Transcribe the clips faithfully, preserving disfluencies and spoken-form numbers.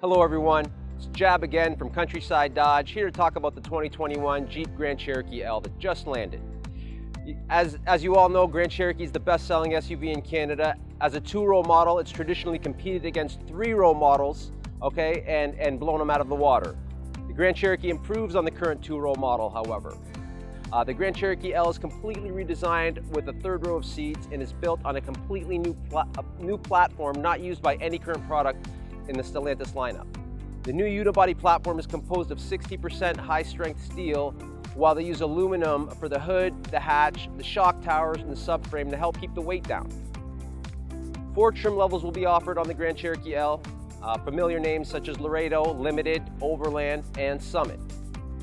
Hello everyone, it's Jab again from Countryside Dodge, here to talk about the twenty twenty-one Jeep Grand Cherokee L that just landed. As, as you all know, Grand Cherokee is the best-selling S U V in Canada. As a two-row model, it's traditionally competed against three-row models, okay, and, and blown them out of the water. The Grand Cherokee improves on the current two-row model, however. Uh, the Grand Cherokee L is completely redesigned with a third row of seats and is built on a completely new, pla new platform not used by any current product in the Stellantis lineup. The new unibody platform is composed of sixty percent high-strength steel, while they use aluminum for the hood, the hatch, the shock towers, and the subframe to help keep the weight down. Four trim levels will be offered on the Grand Cherokee L, uh, familiar names such as Laredo, Limited, Overland, and Summit.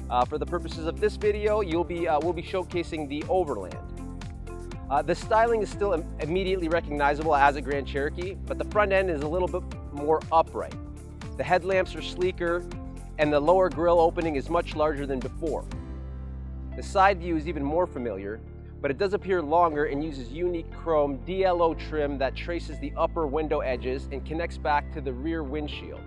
Uh, for the purposes of this video, you'll be, uh, we'll be showcasing the Overland. Uh, the styling is still im- immediately recognizable as a Grand Cherokee, but the front end is a little bit more upright. The headlamps are sleeker, and the lower grille opening is much larger than before. The side view is even more familiar, but it does appear longer and uses unique chrome D L O trim that traces the upper window edges and connects back to the rear windshield.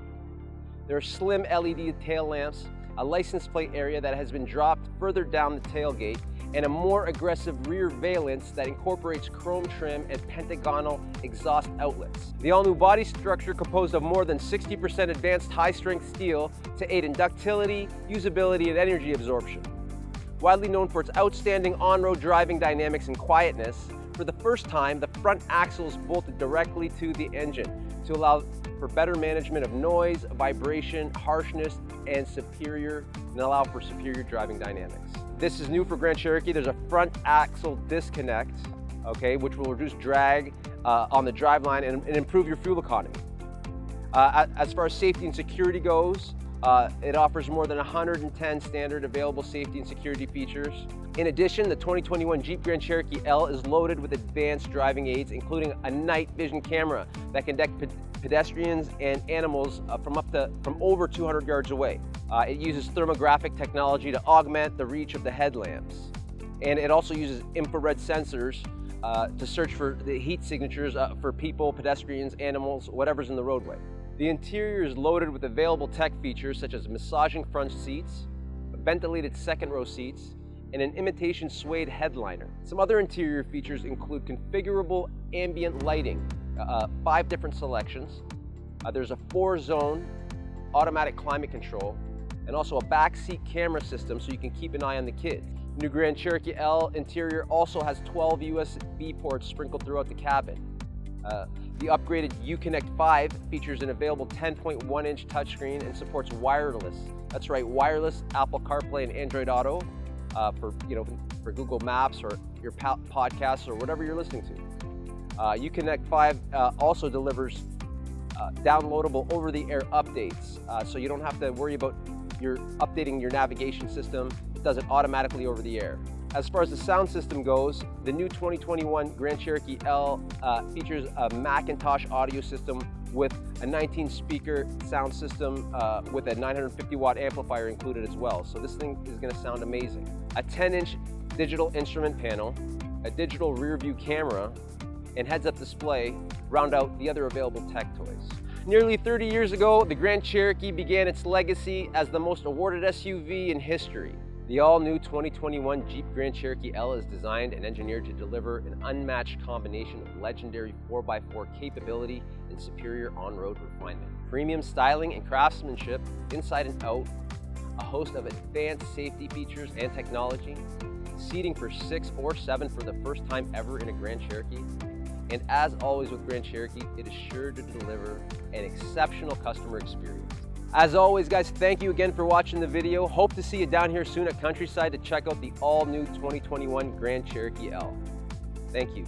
There are slim L E D tail lamps, a license plate area that has been dropped further down the tailgate, and a more aggressive rear valance that incorporates chrome trim and pentagonal exhaust outlets. The all-new body structure, composed of more than sixty percent advanced high-strength steel to aid in ductility, usability, and energy absorption. Widely known for its outstanding on-road driving dynamics and quietness, for the first time, the front axle is bolted directly to the engine to allow for better management of noise, vibration, harshness, and superior, and allow for superior driving dynamics. This is new for Grand Cherokee. There's a front axle disconnect, okay, which will reduce drag uh, on the driveline and, and improve your fuel economy. Uh, as far as safety and security goes, uh, it offers more than one hundred ten standard available safety and security features. In addition, the twenty twenty-one Jeep Grand Cherokee L is loaded with advanced driving aids, including a night vision camera that can detect pe pedestrians and animals uh, from up to from over two hundred yards away. Uh, it uses thermographic technology to augment the reach of the headlamps. And it also uses infrared sensors uh, to search for the heat signatures uh, for people, pedestrians, animals, whatever's in the roadway. The interior is loaded with available tech features such as massaging front seats, ventilated second row seats, and an imitation suede headliner. Some other interior features include configurable ambient lighting, uh, five different selections. Uh, there's a four-zone automatic climate control, and also a backseat camera system so you can keep an eye on the kids. The new Grand Cherokee L interior also has twelve U S B ports sprinkled throughout the cabin. Uh, the upgraded U Connect five features an available ten point one inch touchscreen and supports wireless. That's right, wireless Apple CarPlay and Android Auto uh, for, you know, for Google Maps or your podcasts or whatever you're listening to. Uh, U Connect five uh, also delivers uh, downloadable over-the-air updates, uh, so you don't have to worry about you're updating your navigation system. It does it automatically over the air. As far as the sound system goes, the new twenty twenty-one Grand Cherokee L uh, features a McIntosh audio system with a nineteen speaker sound system uh, with a nine hundred fifty watt amplifier included as well. So this thing is gonna sound amazing. A ten inch digital instrument panel, a digital rear view camera, and heads-up display round out the other available tech toys. Nearly thirty years ago, the Grand Cherokee began its legacy as the most awarded S U V in history. The all-new twenty twenty-one Jeep Grand Cherokee L is designed and engineered to deliver an unmatched combination of legendary four by four capability and superior on-road refinement. Premium styling and craftsmanship inside and out, a host of advanced safety features and technology, seating for six or seven for the first time ever in a Grand Cherokee, and as always with Grand Cherokee, it is sure to deliver an exceptional customer experience. As always, guys, thank you again for watching the video. Hope to see you down here soon at Countryside to check out the all-new twenty twenty-one Grand Cherokee L. Thank you.